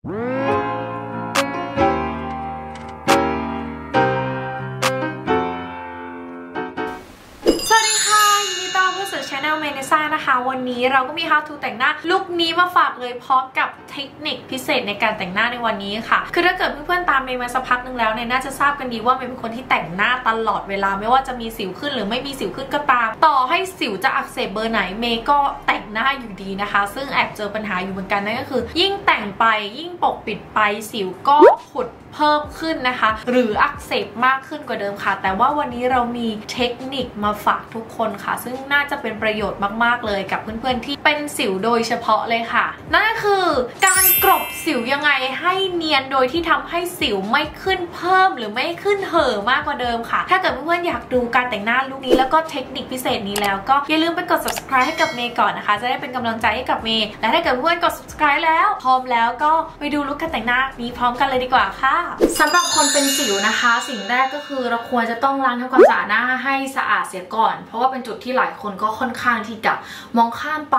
นะคะวันนี้เราก็มี How to แต่งหน้าลุคนี้มาฝากเลยพร้อมกับเทคนิคพิเศษในการแต่งหน้าในวันนี้ค่ะคือถ้าเกิดเพื่อนๆตามเมย์มาสักพักนึงแล้วเนี่ยน่าจะทราบกันดีว่าเมย์เป็นคนที่แต่งหน้าตลอดเวลาไม่ว่าจะมีสิวขึ้นหรือไม่มีสิวขึ้นก็ตามต่อให้สิวจะอักเสบเบอร์ไหนเมย์ก็แต่งหน้าอยู่ดีนะคะซึ่งแอบเจอปัญหาอยู่เหมือนกันนั่นก็คือยิ่งแต่งไปยิ่งปกปิดไปสิวก็ขุดเพิ่มขึ้นนะคะหรืออักเสบมากขึ้นกว่าเดิมค่ะแต่ว่าวันนี้เรามีเทคนิคมาฝากทุกคนค่ะซึ่งน่าจะเป็นประโยชน์มากๆเลยกับเพื่อนๆที่เป็นสิวโดยเฉพาะเลยค่ะนั่นคือการกลบสิวยังไงให้เนียนโดยที่ทำให้สิวไม่ขึ้นเพิ่มหรือไม่ขึ้นเห่อมากกว่าเดิมค่ะถ้าเกิดเพื่อนๆอยากดูการแต่งหน้าลุคนี้แล้วก็เทคนิคพิเศษนี้แล้วก็อย่าลืมไปกด subscribe ให้กับเมย์ก่อนนะคะจะได้เป็นกำลังใจให้กับเมย์และถ้าเกิดเพื่อนๆกด subscribe แล้วพร้อมแล้วก็ไปดูลุคการแต่งหน้านี้พร้อมกันเลยดีกว่าค่ะสำหรับคนเป็นสิวนะคะสิ่งแรกก็คือเราควรจะต้องล้างทำความสะอาดหน้าให้สะอาดเสียก่อนเพราะว่าเป็นจุดที่หลายคนก็ค่อนข้างที่จะมองข้ามไป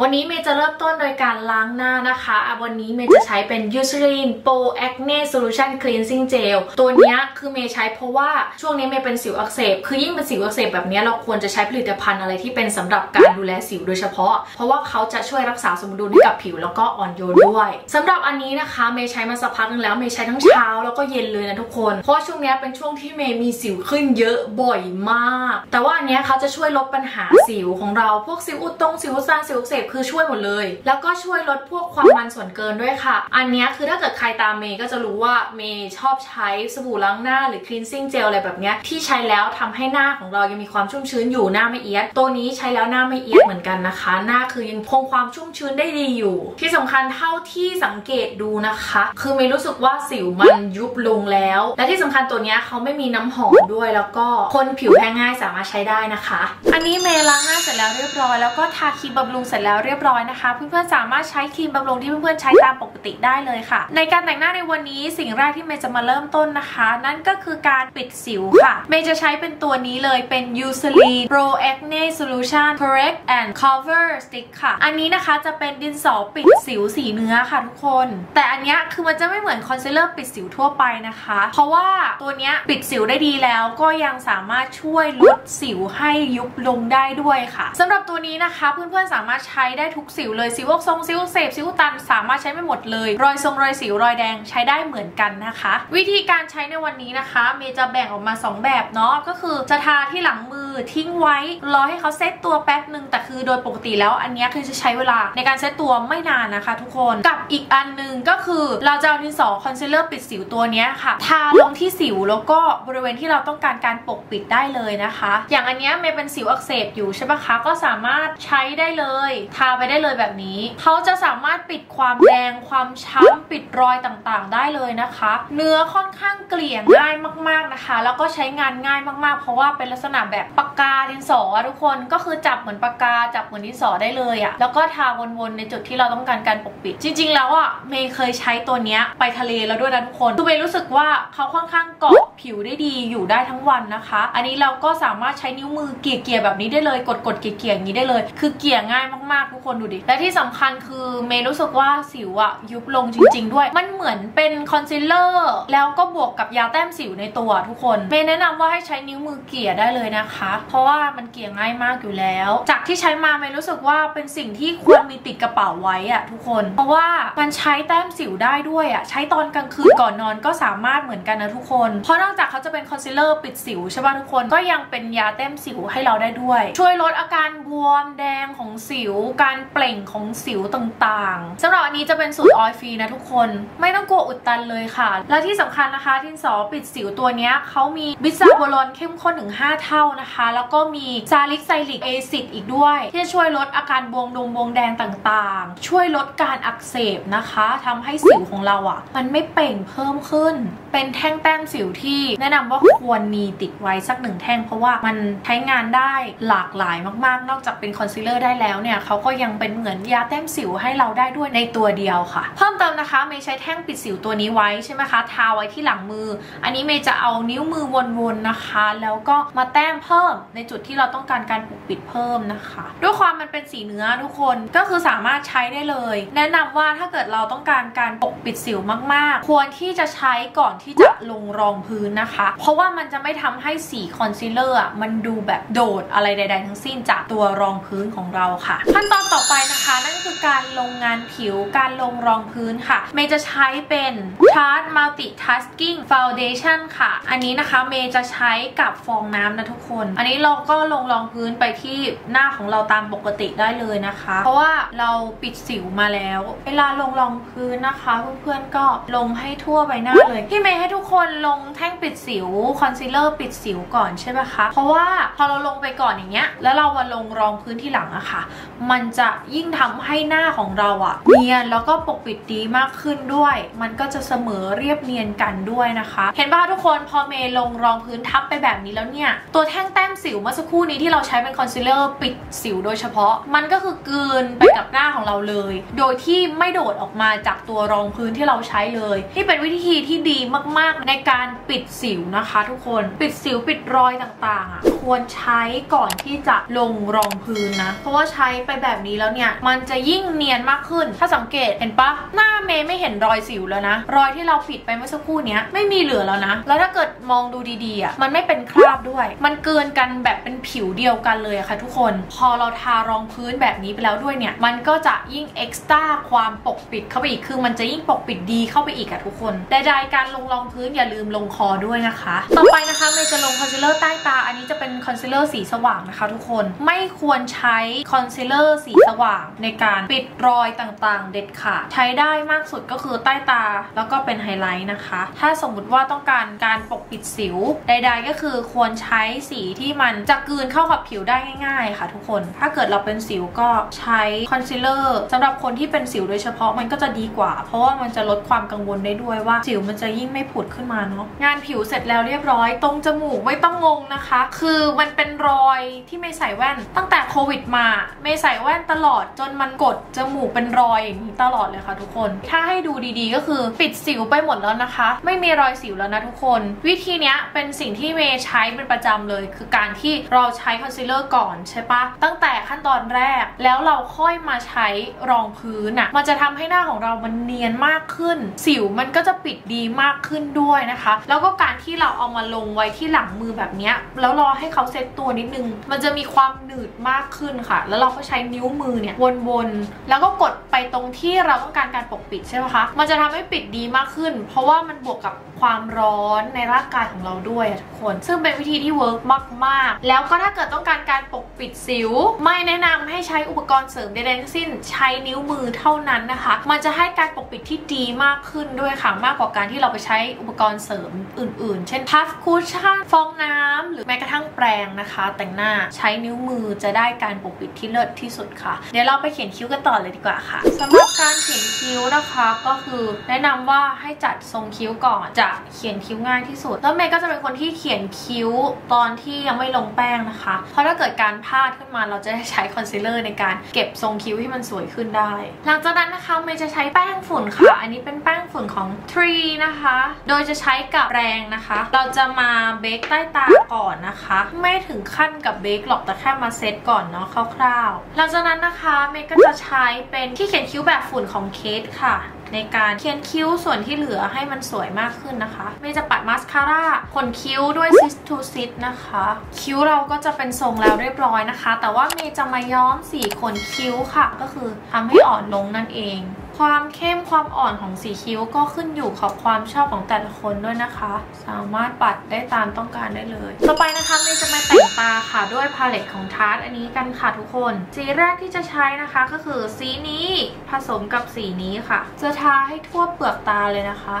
วันนี้เมย์จะเริ่มต้นโดยการล้างหน้านะคะวันนี้เมย์จะใช้เป็น Eucerin Pro Acne Solution Cleansing Gel ตัวนี้คือเมย์ใช้เพราะว่าช่วงนี้เมย์เป็นสิวอักเสบคือยิ่งเป็นสิวอักเสบแบบนี้เราควรจะใช้ผลิตภัณฑ์อะไรที่เป็นสำหรับการดูแลสิวโดยเฉพาะเพราะว่าเขาจะช่วยรักษาสมดุลให้กับผิวแล้วก็อ่อนโยนด้วยสำหรับอันนี้นะคะเมย์ใช้มาสักพักนึงแล้วเมย์ใช้ทั้งเช้าแล้วก็เย็นเลยนะทุกคนเพราะช่วงนี้เป็นช่วงที่เมย์มีสิวขึ้นเยอะบ่อยมากแต่ว่าอันนี้เขาจะช่วยลดปัญหาสิวของเราพวกสิวอุดตรงสิวซ่านสิวอักเสบคือช่วยหมดเลยแล้วก็ช่วยลดพวกความมันส่วนเกินด้วยค่ะอันนี้คือถ้าเกิดใครตามเมย์ก็จะรู้ว่าเมย์ชอบใช้สบู่ล้างหน้าหรือ cleansing gel อะไรแบบนี้ที่ใช้แล้วทำให้หน้าของเรายังมีความชุ่มชื้นอยู่หน้าไม่เอียดตัวนี้ใช้แล้วหน้าไม่เอียดเหมือนกันนะคะหน้าคือยังคงความชุ่มชื้นได้ดีอยู่ที่สำคัญเท่าที่สังเกตดูนะคะคือเมย์รู้สึกว่าสิวมันยุบลงแล้วและที่สำคัญตัวนี้เขาไม่มีน้ำหอมด้วยแล้วก็คนผิวแพ้ง่ายสามารถใช้ได้นะคะอันนี้เมย์ล้างหน้าเสร็จแล้วเรียบร้อยแล้วก็ทาครีมบำรุงเสร็จแล้วเรียบร้อยนะคะเพื่อนๆสามารถใช้ครีมบำรุงที่เพื่อนๆใช้ตามปกติได้เลยค่ะในการแต่งหน้าในวันนี้สิ่งแรกที่เมย์จะมาเริ่มต้นนะคะนั่นก็คือการปิดสิวค่ะเมย์จะใช้เป็นตัวนี้เลยเป็น Eucerin Pro Acne Solution Correct and Cover Stick ค่ะอันนี้นะคะจะเป็นดินสอปิดสิวสีเนื้อค่ะทุกคนแต่อันนี้คือมันจะไม่เหมือนคอนซีลเลอร์ปิดสิวทั่วไปนะคะเพราะว่าตัวนี้ปิดสิวได้ดีแล้วก็ยังสามารถช่วยลดสิวให้ยุบลงได้ด้วยค่ะสำหรับตัวนี้นะคะเพื่อนๆสามารถใช้ได้ทุกสิวเลยสิวอกทรงสิวเสพสิวตันสามารถใช้ไม่หมดเลยรอยทรงรอยสิวรอยแดงใช้ได้เหมือนกันนะคะวิธีการใช้ในวันนี้นะคะเมย์จะแบ่งออกมา2แบบเนาะก็คือจะทาที่หลังมือทิ้งไว้รอให้เขาเซตตัวแป๊บนึงแต่คือโดยปกติแล้วอันนี้คือจะใช้เวลาในการเซตตัวไม่นานนะคะทุกคนกับอีกอันนึงก็คือเราจะเอาดินสอคอนซีลเลอร์ปิดสิวตัวนี้ค่ะทาลงที่สิวแล้วก็บริเวณที่เราต้องการการปกปิดได้เลยนะคะอย่างอันนี้เมย์เป็นสิวอักเสบอยู่ใช่ปะคะก็สามารถใช้ได้เลยทาไปได้เลยแบบนี้เขาจะสามารถปิดความแดงความช้ำปิดรอยต่างๆได้เลยนะคะเนื้อค่อนข้างเกลี่ยง่ายมากๆนะคะแล้วก็ใช้งานง่ายมากๆเพราะว่าเป็นลักษณะแบบปากกาดินสอทุกคนก็คือจับเหมือนปากกาจับเหมือนดินสอได้เลยอะแล้วก็ทาวนๆในจุดที่เราต้องการการปกปิดจริงๆแล้วอะเมย์เคยใช้ตัวนี้ไปทะเลแล้วด้วยนะทุกคนคือเมย์รู้สึกว่าเขาค่อนข้างเกาะผิวได้ดีอยู่ได้ทั้งวันนะคะอันนี้เราก็สามารถใช้นิ้วมือเกลี่ยๆแบบนี้ได้เลยกดๆเกลี่ยๆอย่างนี้ได้เลยคือเกลี่ยง่ายมากๆทุกคนดูดิและที่สำคัญคือเมย์รู้สึกว่าสิวอะยุบลงจริงๆด้วยมันเหมือนเป็นคอนซีลเลอร์แล้วก็บวกกับยาแต้มสิวในตัวทุกคนเมย์แนะนำว่าให้ใช้นิ้วมือเกลี่ยได้เลยนะคะเพราะว่ามันเกลี่ยง่ายมากอยู่แล้วจากที่ใช้มาเมย์รู้สึกว่าเป็นสิ่งที่ควรมีติดกระเป๋าไว้อะทุกคนเพราะว่ามันใช้แต้มสิวได้ด้วยอะใช้ตอนกลางคืนก่อนนอนก็สามารถเหมือนกันนะทุกคนเพราะนอกจากเขาจะเป็นคอนซีลเลอร์ปิดสิวใช่ป่ะทุกคนก็ยังเป็นยาแต้มสิวให้เราได้ด้วยช่วยลดอาการบวมแดงของสิวการเปล่งของสิวต่างๆสำหรับอันนี้จะเป็นสูตรออยล์ฟรีนะทุกคนไม่ต้องกลัวอุดตันเลยค่ะและที่สำคัญนะคะดินสอปิดสิวตัวนี้เขามีบิซาโบรอนเข้มข้นถึง5เท่านะคะแล้วก็มีซาลิกไซลิกแอซิดอีกด้วยที่จะช่วยลดอาการบวมดงบวมแดงต่างๆช่วยลดการอักเสบนะคะทำให้สิวของเราอ่ะมันไม่เปล่งเพิ่มขึ้นเป็นแท่งแต้มสิวที่แนะนำว่าควรมีติดไว้สัก1 แท่งเพราะว่ามันใช้งานได้หลากหลายมากๆนอกจากเป็นคอน อนซีลเลอร์ได้แล้วเนี่ยเขาก็ยังเป็นเหมือนยาแต้มสิวให้เราได้ด้วยในตัวเดียวค่ะเพิ่มเติมนะคะเมย์ใช้แท่งปิดสิวตัวนี้ไว้ใช่ไหมคะทาไว้ที่หลังมืออันนี้เมย์จะเอานิ้วมือวนๆนะคะแล้วก็มาแต้มเพิ่มในจุดที่เราต้องการการปกปิดเพิ่มนะคะด้วยความมันเป็นสีเนื้อทุกคนก็คือสามารถใช้ได้เลยแนะนำว่าถ้าเกิดเราต้องการการปกปิดสิวมากๆควรที่จะใช้ก่อนที่จะลงรองพื้นนะคะเพราะว่ามันจะไม่ทำให้สีคอนซีลเลอร์มันดูแบบโดดอะไรใดๆทั้งสิ้นจากตัวรองพื้นของเราค่ะขั้นตอนต่อไปนะคะนั่นคือการลงงานผิวการลงรองพื้นค่ะเมย์จะใช้เป็น Chart Multitasking Foundation ค่ะอันนี้นะคะเมย์จะใช้กับฟองน้ำนะทุกคนอันนี้เราก็ลงรองพื้นไปที่หน้าของเราตามปกติได้เลยนะคะเพราะว่าเราปิดสิวมาแล้วเวลาลงรองพื้นนะคะเพื่อนๆก็ลงให้ทั่วใบหน้าเลยที่เมย์ให้ทุกคนลงแท่งปิดสิวคอนซีลเลอร์ปิดสิวก่อนใช่ไหมคะเพราะว่าพอเราลงไปก่อนอย่างเงี้ยแล้วเรามาลงรองพื้นที่หลังอะค่ะมันจะยิ่งทำให้หน้าของเราอะเนียนแล้วก็ปกปิดดีมากขึ้นด้วยมันก็จะเสมอเรียบเนียนกันด้วยนะคะเห็นป่ะทุกคนพอเมย์ลงรองพื้นทับไปแบบนี้แล้วเนี่ยตัวแท่งแต้มสิวเมื่อสักครู่นี้ที่เราใช้เป็นคอนซีลเลอร์ปิดสิวโดยเฉพาะมันก็คือกลืนไปกับหน้าของเราเลยโดยที่ไม่โดดออกมาจากตัวรองพื้นที่เราใช้เลยนี่เป็นวิธีที่ดีมากๆในการปิดสิวนะคะทุกคนปิดสิวปิดรอยต่างๆอะควรใช้ก่อนที่จะลงรองพื้นนะเพราะว่าใช้ไปแบบนี้แล้วเนี่ยมันจะยิ่งเนียนมากขึ้นถ้าสังเกตเห็นปะหน้าเมย์ไม่เห็นรอยสิวแล้วนะรอยที่เราปิดไปเมื่อสักครู่เนี้ยไม่มีเหลือแล้วนะแล้วถ้าเกิดมองดูดีๆอ่ะมันไม่เป็นคราบด้วยมันเกินกันแบบเป็นผิวเดียวกันเลยค่ะทุกคนพอเราทารองพื้นแบบนี้ไปแล้วด้วยเนี่ยมันก็จะยิ่งเอ็กซ์ตร้าความปกปิดเข้าไปอีกคือมันจะยิ่งปกปิดดีเข้าไปอีกค่ะทุกคนใดๆการลงรองพื้นอย่าลืมลงคอด้วยนะคะต่อไปนะคะเมย์จะลงคอนซีลเลอร์ใต้ตาอันนี้จะเป็นคอนซีลเลอร์สีสว่างนะคะทุกคนไม่ควรใช้คอนซีลเลอร์สีสว่างในการปิดรอยต่างๆเด็ดขาดใช้ได้มากสุดก็คือใต้ตาแล้วก็เป็นไฮไลท์นะคะถ้าสมมุติว่าต้องการการปกปิดสิวใดๆก็คือควรใช้สีที่มันจะกลืนเข้ากับผิวได้ง่ายๆค่ะทุกคนถ้าเกิดเราเป็นสิวก็ใช้คอนซีลเลอร์สำหรับคนที่เป็นสิวโดยเฉพาะมันก็จะดีกว่าเพราะว่ามันจะลดความกังวลได้ด้วยว่าสิวมันจะยิ่งไม่ผุดขึ้นมาเนาะงานผิวเสร็จแล้วเรียบร้อยตรงจมูกไม่ต้องงงนะคะคือมันเป็นรอยที่ไม่ใส่แว่นตั้งแต่โควิดมาไม่ใส่แว่นตลอดจนมันกดจมูกเป็นรอยอย่างนี้ตลอดเลยค่ะทุกคนถ้าให้ดูดีๆก็คือปิดสิวไปหมดแล้วนะคะไม่มีรอยสิวแล้วนะทุกคนวิธีเนี้ยเป็นสิ่งที่เมย์ใช้เป็นประจำเลยคือการที่เราใช้คอนซีลเลอร์ก่อนใช่ปะตั้งแต่ขั้นตอนแรกแล้วเราค่อยมาใช้รองพื้นอะมันจะทำให้หน้าของเรามันเนียนมากขึ้นสิวมันก็จะปิดดีมากขึ้นด้วยนะคะแล้วก็การที่เราเอามาลงไว้ที่หลังมือแบบเนี้ยแล้วรอให้เขาเซ็ตตัวนิดนึงมันจะมีความหนืดมากขึ้นค่ะแล้วเราก็ใช้นิ้วมือเนี่ยวนๆแล้วก็กดไปตรงที่เราต้องการการปกปิดใช่ไหมคะมันจะทำให้ปิดดีมากขึ้นเพราะว่ามันบวกกับความร้อนในร่างกายของเราด้วยทุกคนซึ่งเป็นวิธีที่เวิร์กมากๆแล้วก็ถ้าเกิดต้องการการปกปิดสิวไม่แนะนำให้ใช้อุปกรณ์เสริมใดๆทั้งสิ้นใช้นิ้วมือเท่านั้นนะคะมันจะให้การปกปิดที่ดีมากขึ้นด้วยค่ะมากกว่าการที่เราไปใช้อุปกรณ์เสริมอื่นๆเช่นพัฟคุชชั่นฟองน้ำหรือแม้กระทั่งแปรงนะคะแต่งหน้าใช้นิ้วมือจะได้การปกปิดที่เลิศที่สุดค่ะเดี๋ยวเราไปเขียนคิ้วกันต่อเลยดีกว่าค่ะสำหรับการเขียนคิ้วนะคะก็คือแนะนำว่าให้จัดทรงคิ้วก่อนจะเขียนคิ้วง่ายที่สุดแล้วเมย์ก็จะเป็นคนที่เขียนคิ้วตอนที่ยังไม่ลงแป้งนะคะเพราะถ้าเกิดการพลาดขึ้นมาเราจะได้ใช้คอนซีลเลอร์ในการเก็บทรงคิ้วให้มันสวยขึ้นได้หลังจากนั้นนะคะเมย์จะใช้แป้งฝุ่นค่ะอันนี้เป็นแป้งฝุ่นของ Tree นะคะโดยจะใช้กับแรงนะคะเราจะมาเบคใต้ตาก่อนนะคะไม่ถึงขั้นกับเบคหรอกแต่แค่มาเซตก่อนเนาะคร่าวๆหลังจากนั้นนะคะเมย์ก็จะใช้เป็นที่เขียนคิ้วแบบฝุ่นของเคทค่ะในการเขียนคิ้วส่วนที่เหลือให้มันสวยมากขึ้นนะคะเมย์จะปัดมาสคาร่าขนคิ้วด้วยซิสทูซิสนะคะคิ้วเราก็จะเป็นทรงแล้วเรียบร้อยนะคะแต่ว่าเมย์จะมาย้อมสีขนคิ้วค่ะก็คือทำให้อ่อนลงนั่นเองความเข้มความอ่อนของสีคิ้วก็ขึ้นอยู่กับความชอบของแต่ละคนด้วยนะคะสามารถปัดได้ตามต้องการได้เลยต่อไปนะคะเมย์จะมาแต่งตาค่ะด้วยพาเลตของทาร์ตอันนี้กันค่ะทุกคนสีแรกที่จะใช้นะคะก็คือสีนี้ผสมกับสีนี้ค่ะจะทาให้ทั่วเปลือกตาเลยนะคะ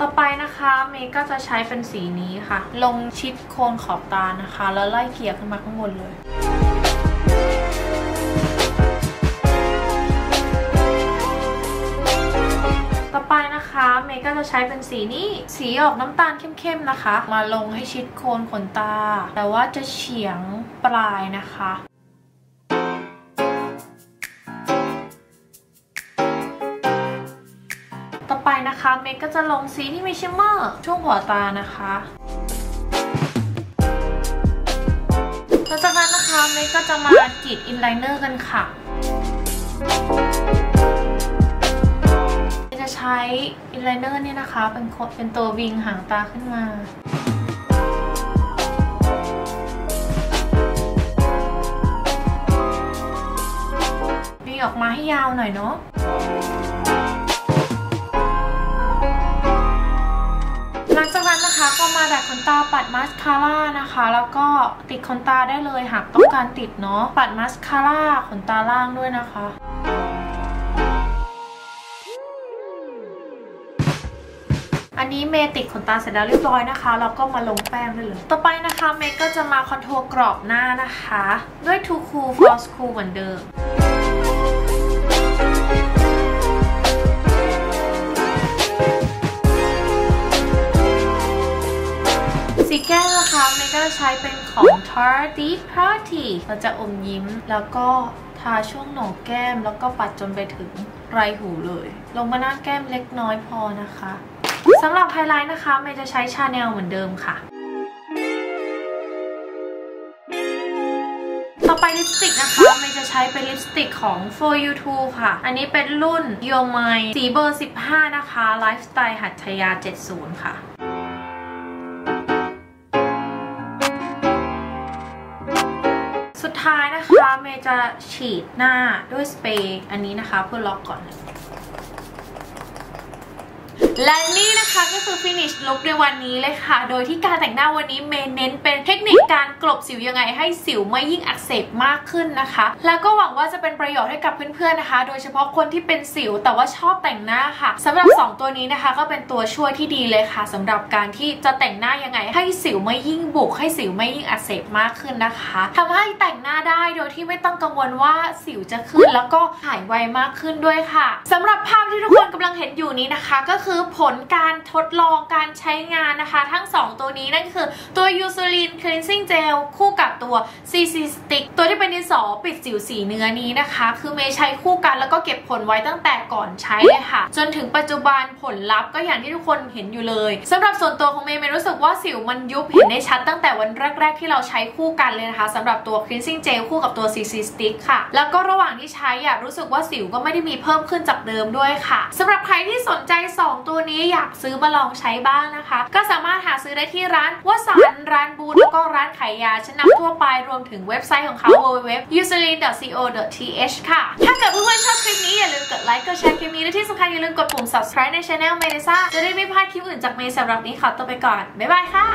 ต่อไปนะคะเมย์ก็จะใช้เป็นสีนี้ค่ะลงชิดโคนขอบตานะคะแล้วไล่เกลี่ยขึ้นมาข้างบนเลยต่อไปนะคะเม ย์ก็จะใช้เป็นสีนี้สีออกน้ำตาลเข้มๆนะคะมาลงให้ชิดโคนขนตาแต่ว่าจะเฉียงปลายนะคะต่อไปนะคะเมย์ก็จะลงสีที่มีชิมเมอร์ช่วงหัวตานะคะหลังจากนั้นนะคะเมย์ก็จะมากรีดอินไลเนอร์กันค่ะจะใช้อินไลเนอร์นี่นะคะเป็นตัววิงหางตาขึ้นมาวิงออกมาให้ยาวหน่อยเนาะหลังจากนั้นนะคะก็มาดัดขนตาปัดมาสคาร่านะคะแล้วก็ติดขนตาได้เลยหากต้องการติดเนาะปัดมาสคาร่าขนตาล่างด้วยนะคะอันนี้เมย์ติดขนตาเสร็จแล้วเรียบร้อยนะคะแล้วก็มาลงแป้งได้เลยต่อไปนะคะเมย์ก็จะมาคอนทัวร์กรอบหน้านะคะด้วย Too Cool For School เหมือนเดิมสีแก้มนะคะเมย์ก็จะใช้เป็นของ Tarty เราจะอมยิ้มแล้วก็ทาช่วงโหนกแก้มแล้วก็ปัดจนไปถึงไรหูเลยลงมาหน้าแก้มเล็กน้อยพอนะคะสำหรับไฮไลท์นะคะเมย์จะใช้ชาแนลเหมือนเดิมค่ะต่อไปลิปสติกนะคะเมย์จะใช้เป็นลิปสติกของ For You Too ค่ะอันนี้เป็นรุ่น Your Mind สีเบอร์15นะคะไลฟ์สไตล์หัตถยา70ค่ะสุดท้ายนะคะเมย์จะฉีดหน้าด้วยสเปรย์อันนี้นะคะเพื่อล็อกก่อนและนี่นะคะก็คือ finish look ในวันนี้เลยค่ะโดยที่การแต่งหน้าวันนี้เมย์เน้นเป็นเทคนิคการกลบสิวยังไงให้สิวไม่ยิ่งอักเสบมากขึ้นนะคะแล้วก็หวังว่าจะเป็นประโยชน์ให้กับเพื่อนๆนะคะโดยเฉพาะคนที่เป็นสิวแต่ว่าชอบแต่งหน้าค่ะสำหรับ2ตัวนี้นะคะก็เป็นตัวช่วยที่ดีเลยค่ะสำหรับการที่จะแต่งหน้ายังไงให้สิวไม่ยิ่งบุกให้สิวไม่ยิ่งอักเสบมากขึ้นนะคะทำให้แต่งหน้าได้โดยที่ไม่ต้องกังวลว่าสิวจะขึ้นแล้วก็หายไวมากขึ้นด้วยค่ะสำหรับภาพที่ทุกคนกำลังเห็นอยู่นี้นะคะก็คือผลการทดลองการใช้งานนะคะทั้ง2ตัวนี้นั่นคือตัว Eucerin Cleansing Gel คู่กับตัว CC Stick ตัวที่เป็นดินสอปิดสิวสีเนื้อนี้นะคะคือเมย์ใช้คู่กันแล้วก็เก็บผลไว้ตั้งแต่ก่อนใช้เลยค่ะจนถึงปัจจุบันผลลัพธ์ก็อย่างที่ทุกคนเห็นอยู่เลยสำหรับส่วนตัวของเมย์รู้สึกว่าสิวมันยุบเห็นได้ชัดตั้งแต่วันแรกๆที่เราใช้คู่กันเลยนะคะสำหรับตัว Cleansing Gel คู่กับตัว CC Stick ค่ะแล้วก็ระหว่างที่ใช้อะรู้สึกว่าสิวก็ไม่ได้มีเพิ่มขึ้นจากเดิมด้วยค่ะสำหรับใครที่สนใจ2ตัวนี้อยากซื้อมาลองใช้บ้างนะคะก็สามารถหาซื้อได้ที่ร้านวสันต์ร้านบูธแล้วก็ร้านขายยาชั้นนำทั่วไปรวมถึงเว็บไซต์ของเขา www.eucerin.co.th ค่ะถ้าเกิดเพื่อนๆชอบคลิปนี้อย่าลืมกดไลค์กดแชร์คลิปนี้และที่สำคัญอย่าลืมกดปุ่ม subscribe ใน Channel เมเดซ่าจะได้ไม่พลาดคลิปอื่นจากเมย์สำหรับนี้ขอตัวไปก่อนบ๊ายบายค่ะ